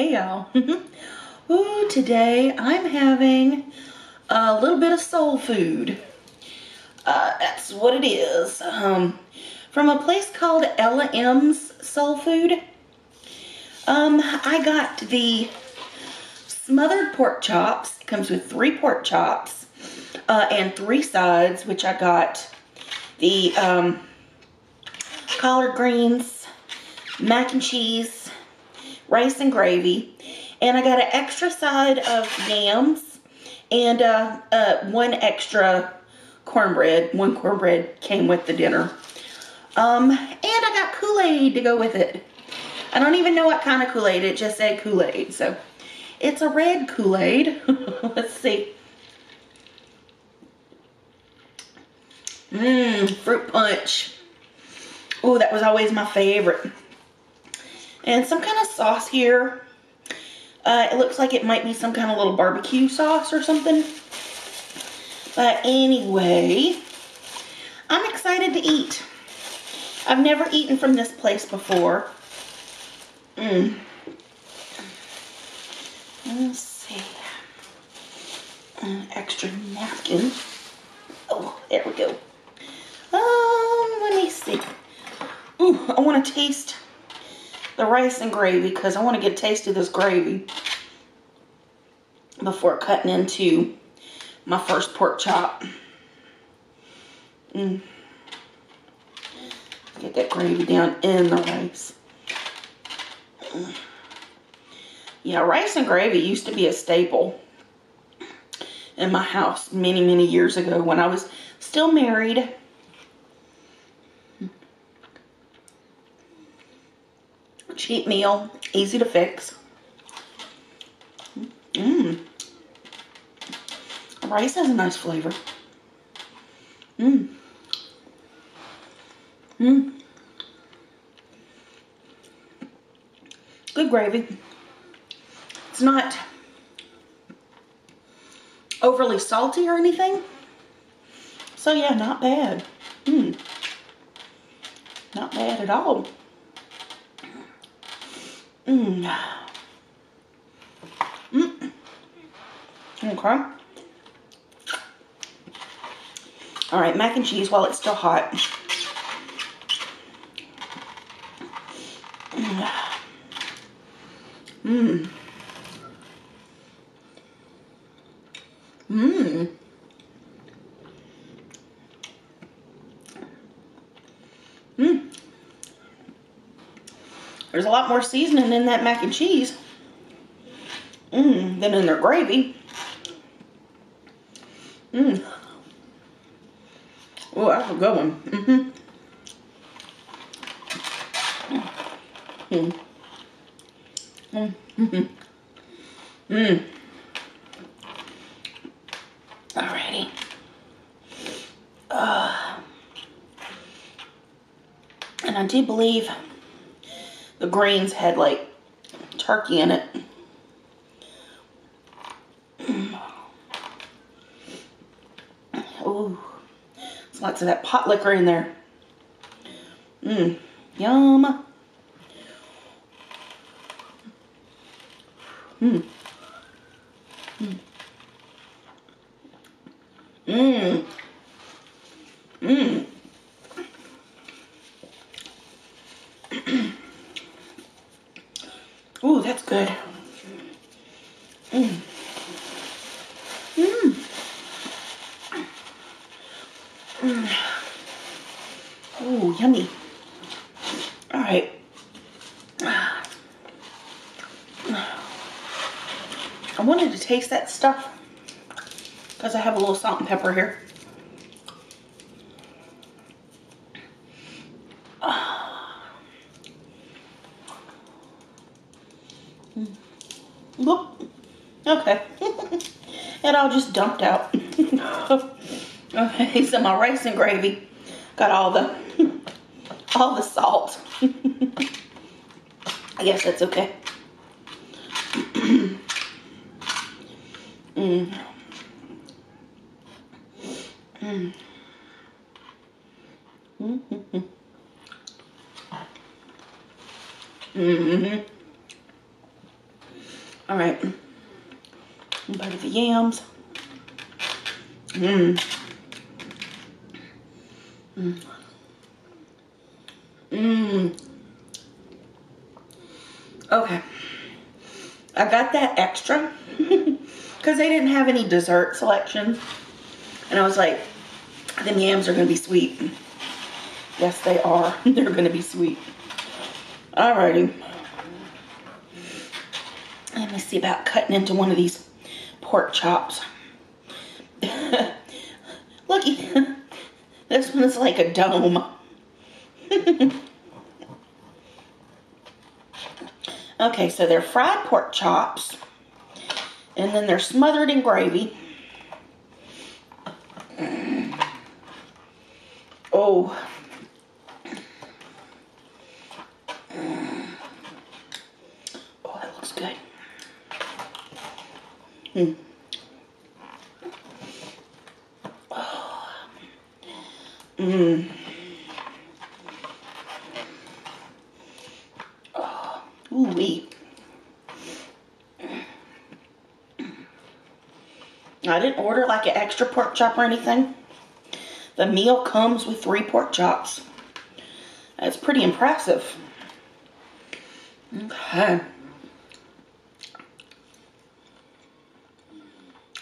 Hey y'all. Ooh, today I'm having a little bit of soul food. That's what it is. From a place called Ella M's Soul Food. I got the smothered pork chops. It comes with 3 pork chops and 3 sides, which I got the collard greens, mac and cheese, rice and gravy, and I got an extra side of yams and one extra cornbread. 1 cornbread came with the dinner. And I got Kool-Aid to go with it. I don't even know what kind of Kool-Aid. It just said Kool-Aid, so it's a red Kool-Aid. Let's see. Fruit punch. Oh, that was always my favorite. And some kind of sauce here. It looks like it might be some kind of little barbecue sauce or something. But anyway, I'm excited to eat. I've never eaten from this place before. Let's see. An extra napkin. Oh, there we go. Let me see. Ooh, I want to taste the rice and gravy because I want to get a taste of this gravy before cutting into my first pork chop. Get that gravy down in the rice. Yeah, rice and gravy used to be a staple in my house many, many years ago when I was still married. Cheap meal, easy to fix. Rice has a nice flavor. Good gravy. It's not overly salty or anything. So yeah, not bad. Not bad at all. Okay. All right, mac and cheese while it's still hot. There's a lot more seasoning in that mac and cheese than in their gravy. Oh, that's a good one. Alrighty. And I do believe the greens had like turkey in it. Ooh, there's lots of that pot liquor in there. Yum. Ooh, that's good. Ooh, yummy. All right. I wanted to taste that stuff because I have a little salt and pepper here. Okay. It all just dumped out. Okay, so my rice and gravy got all the salt. I guess that's okay. All right. I'm gonna put the yams. Mmm. Mmm. Mmm. Okay. I got that extra because they didn't have any dessert selection. And I was like, them yams are going to be sweet. Yes, they are. They're going to be sweet. Alrighty. Let me see about cutting into one of these pork chops. Looky. This one's like a dome. Okay, so they're fried pork chops, and then they're smothered in gravy. Oh. Oh, that looks good. Mm. Oh. Mm. Ooh-wee. I didn't order like an extra pork chop or anything. The meal comes with 3 pork chops. That's pretty impressive. Okay.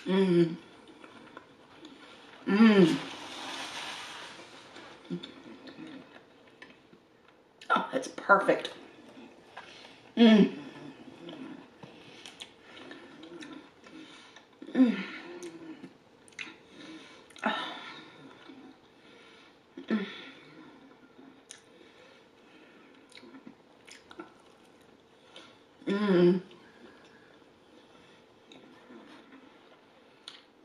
Mmm. Mmm. Oh, that's perfect. Mmm. Mmm. Oh. Mm.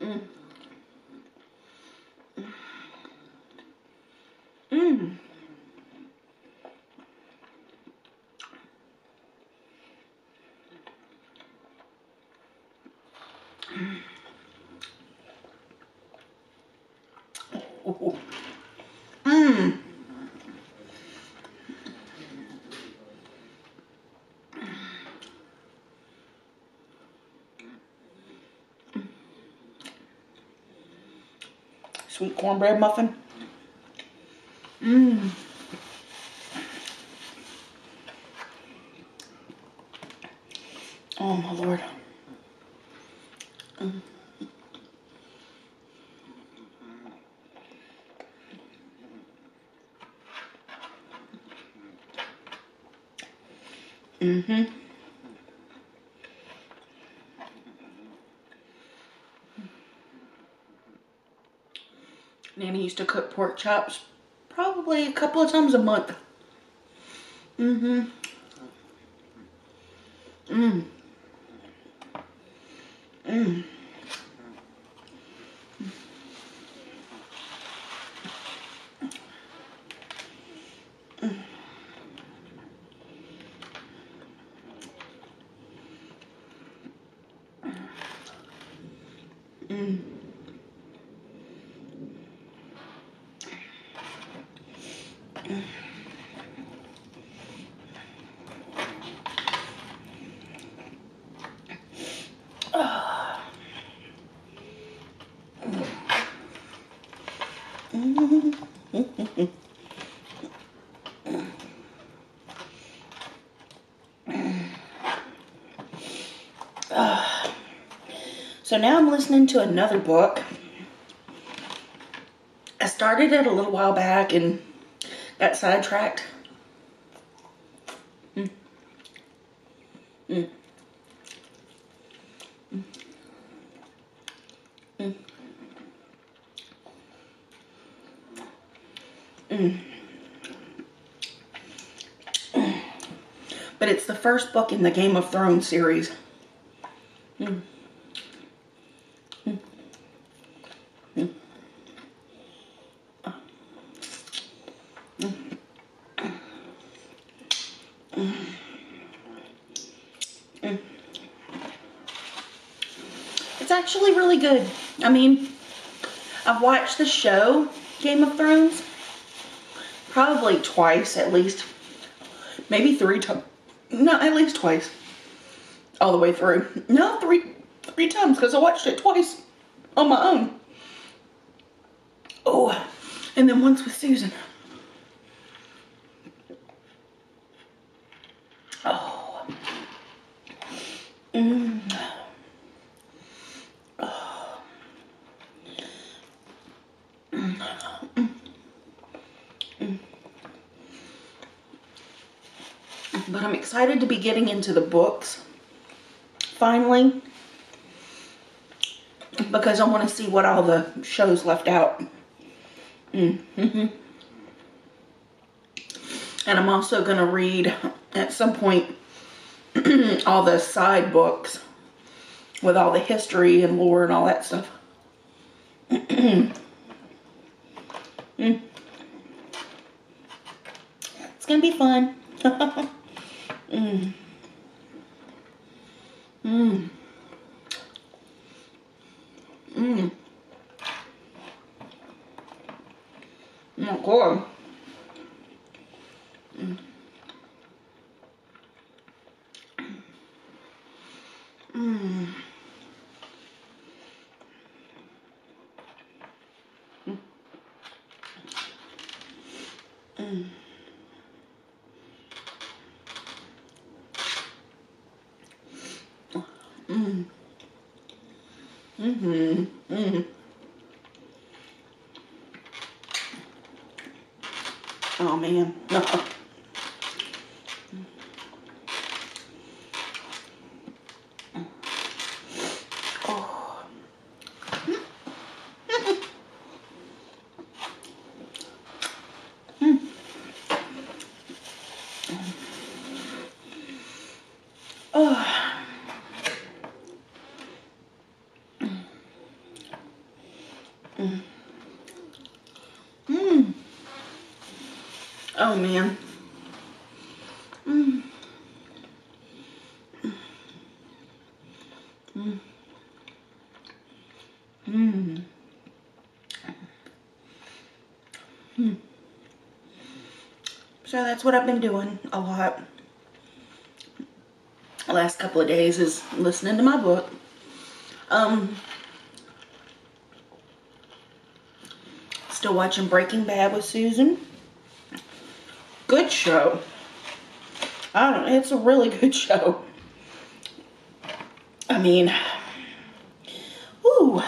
Mm. Mm. Mm. Mmm. Sweet cornbread muffin. Mmm. Oh my Lord. Mm. Mm-hmm. Nanny used to cook pork chops probably a couple of times a month. Mm-hmm. Mmm. Mmm. So now I'm listening to another book. I started it a little while back and got sidetracked. Mm. Mm. Mm. Mm. Mm. Mm. But it's the first book in the Game of Thrones series. Mm. It's actually really good. I mean, I've watched the show Game of Thrones probably twice at least. Maybe 3 times. No, at least twice. all the way through. No, three times, because I watched it twice on my own. Oh, and then once with Susan. Oh. Mm. Oh. Mm. Mm. Mm. But I'm excited to be getting into the books finally, because I want to see what all the shows left out. Mm-hmm. And I'm also going to read at some point all the side books with all the history and lore and all that stuff. Mm. It's going to be fun. Mm. Mm. Mm. Oh, God. Mm. Mm. Mm. Mm. Mm. Mm-hmm. Mm. Oh, man. Oh. Mm. Oh. Oh, man. Mm. Mm. Mm. Mm. So that's what I've been doing a lot the last couple of days, is listening to my book. Still watching Breaking Bad with Susan. Good show. I don't know, it's a really good show. I mean, ooh,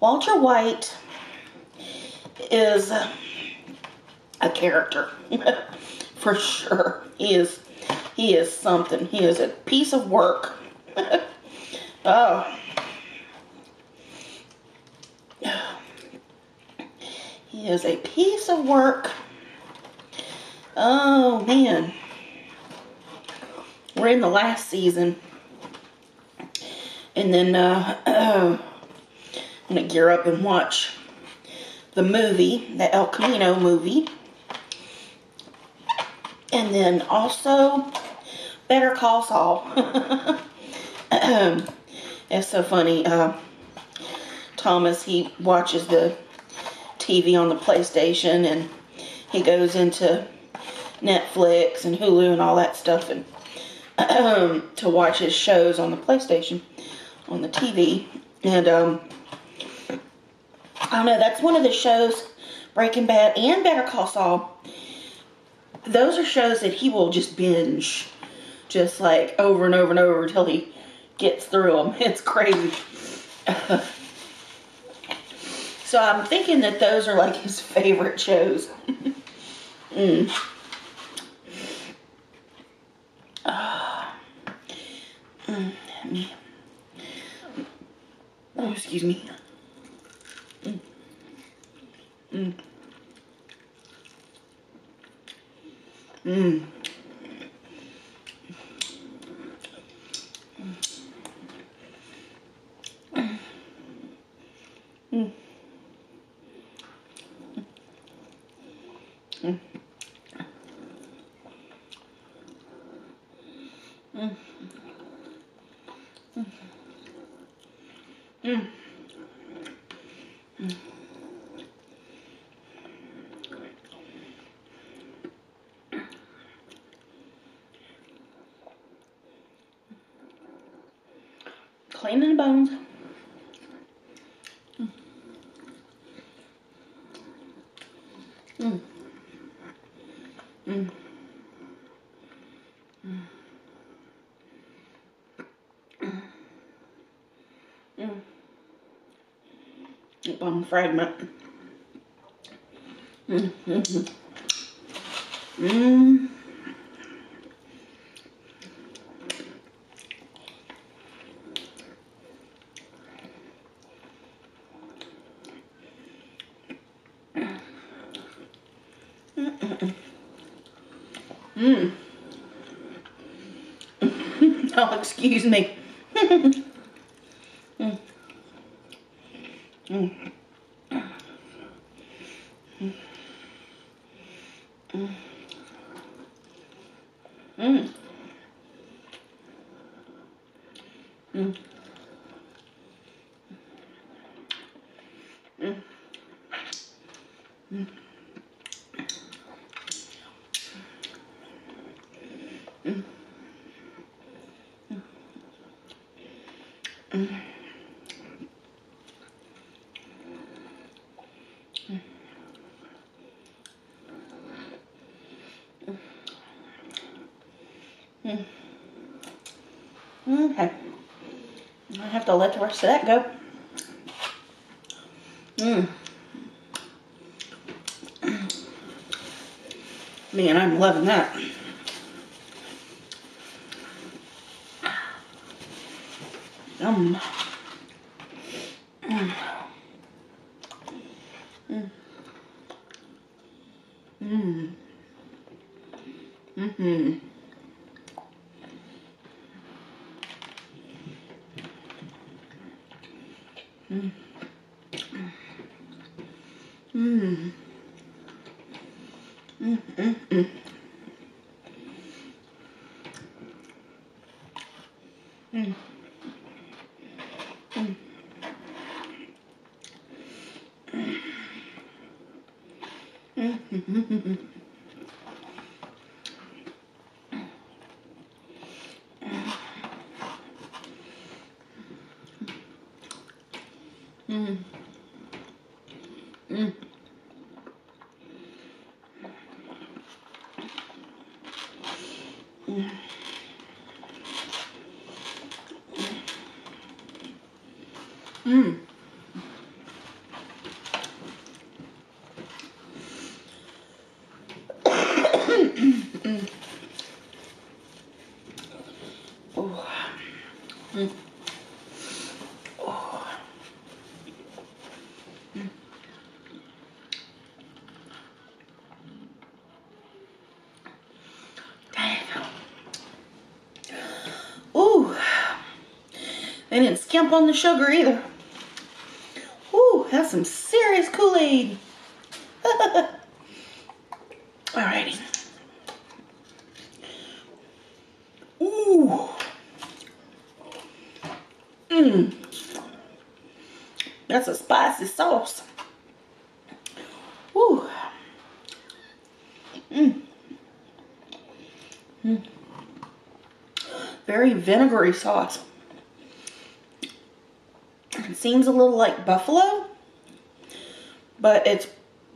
Walter White is a character for sure. He is something. He is a piece of work. Oh, he is a piece of work. Oh, man. We're in the last season. And then I'm going to gear up and watch the movie, the El Camino movie. And then also Better Call Saul. That's so funny. Thomas, he watches the TV on the PlayStation, and he goes into Netflix and Hulu and all that stuff, and to watch his shows on the PlayStation, on the TV. And I don't know, that's one of the shows, Breaking Bad and Better Call Saul, those are shows that he will just binge, just like over and over and over until he gets through them. It's crazy. So I'm thinking that those are like his favorite shows. Mm. Oh, excuse me. Mm. Mm. Mm. Mm. Mm. Mm. Mm. Mm. Mm. Mm. biting in the bones. Mm. Mm. Mm. Mm. Mm. Bone fragment. Mm. Mm. Mm. Mm. Oh, excuse me. Mm. Mm. Mm. Mm. Mm. Mm. Mm. Mm. Mm. Mm. Mm. Mm. Okay. I have to let the rest of that go. Mm. Man, I'm loving that. Yum. Mm. Mm. Mm. Mm-hmm. Mm. Mm. Mm. Mm. Mm. Mm. Mm. Mm. Mm. Mm. Mm. Oh. Mm. They didn't skimp on the sugar either. Ooh, that's some serious Kool-Aid. Alrighty. Ooh. Mmm. That's a spicy sauce. Ooh. Mmm. Mmm. Very vinegary sauce. It seems a little like buffalo, but it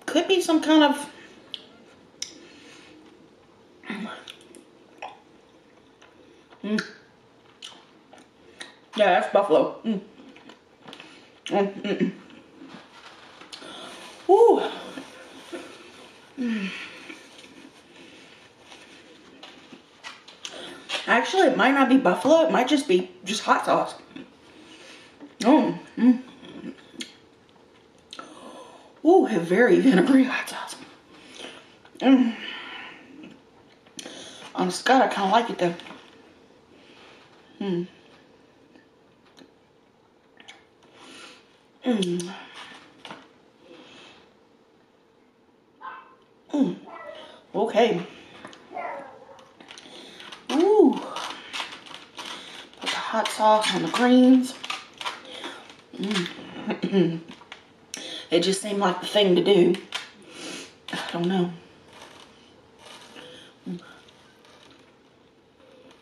could be some kind of yeah, that's buffalo. Mm. Mm -mm. Ooh. Mm. Actually, it might not be buffalo, it might just be hot sauce. Oh, mm. Ooh, a very vinegary hot sauce. Mm. Honest God, I kind of like it though. Mm. Mm. Mm. Okay. Ooh. Put the hot sauce on the greens. Mm. It just seemed like the thing to do. I don't know.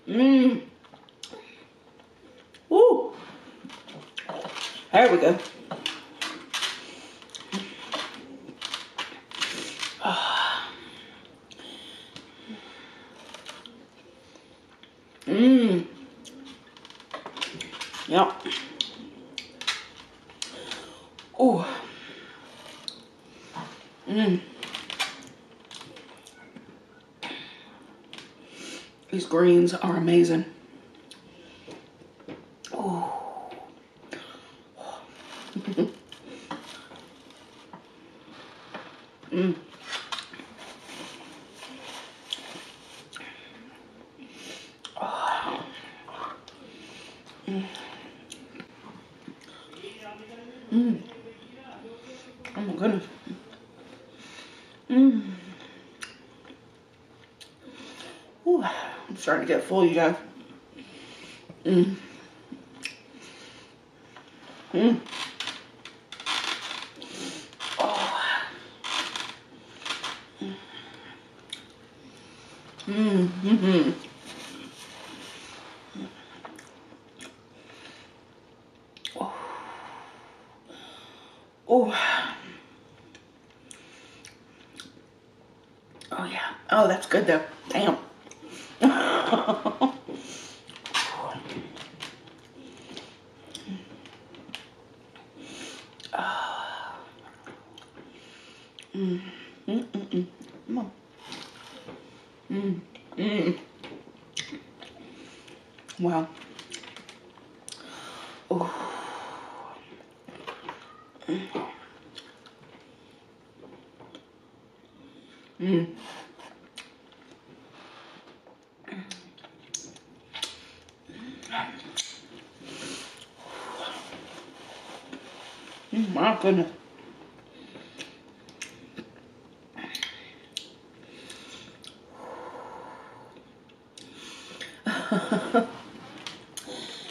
Mmm. Woo. There we go. Mmm. Yep. Ooh. Mmm. These greens are amazing. Starting to get full, you guys. Mm. Mm. Oh. Mm. Mm. Mm-hmm. Oh. Oh. Oh yeah. Oh, that's good though. Damn. Wow. Oh. Mm. My goodness.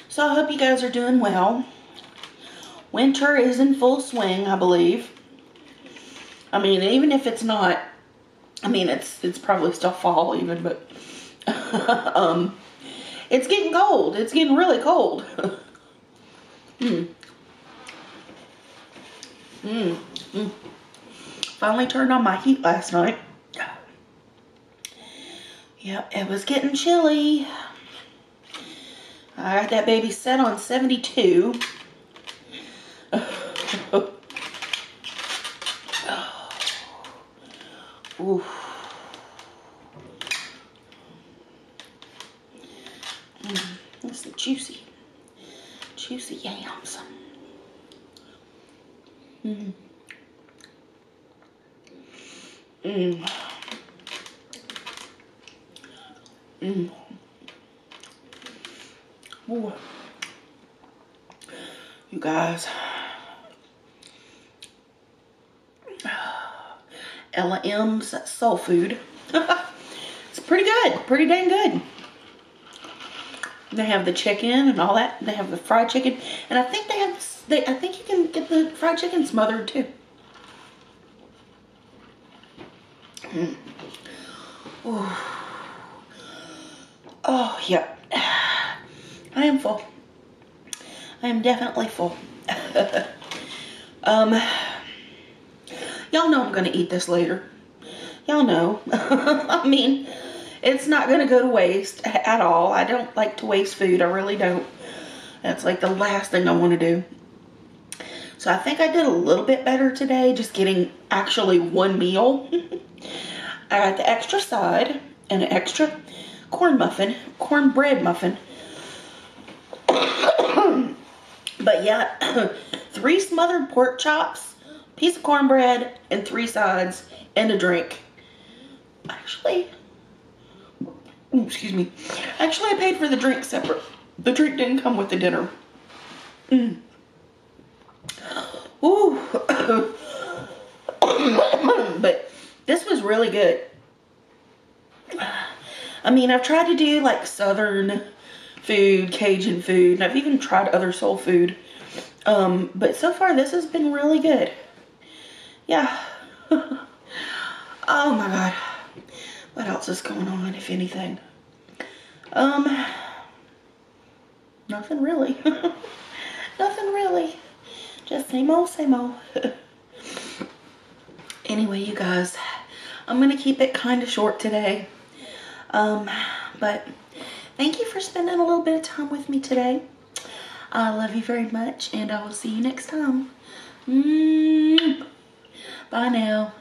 So I hope you guys are doing well. Winter is in full swing, I believe. I mean, even if it's not, I mean, it's probably still fall even, but it's getting cold. It's getting really cold. Mm. Mm. Mm. Finally turned on my heat last night. Yep, it was getting chilly. I got that baby set on 72. Ooh. That's the juicy, juicy yams. Mm. Mm. Mm. Ooh. You guys, Ella M's Soul Food. It's pretty good, pretty dang good. They have the chicken and all that. They have the fried chicken, and I think they have. I think you can get the fried chicken smothered too. Mm. Ooh. Oh yeah. I am full. I am definitely full. Y'all know I'm gonna eat this later. Y'all know. I mean, it's not gonna go to waste at all. I don't like to waste food. I really don't. That's like the last thing I want to do. So I think I did a little bit better today, just getting actually one meal. I got the extra side and an extra cornbread muffin. But yeah, 3 smothered pork chops, piece of cornbread, and 3 sides, and a drink. Actually, excuse me. Actually, I paid for the drink separate. The drink didn't come with the dinner. Mm. Ooh. But this was really good. I mean, I've tried to do like Southern food, Cajun food, and I've even tried other soul food. But so far this has been really good. Yeah. Oh my God. What else is going on, if anything? Nothing really. Nothing really. Just same old, same old. Anyway, you guys, I'm going to keep it kind of short today. But thank you for spending a little bit of time with me today. I love you very much, and I will see you next time. Bye now.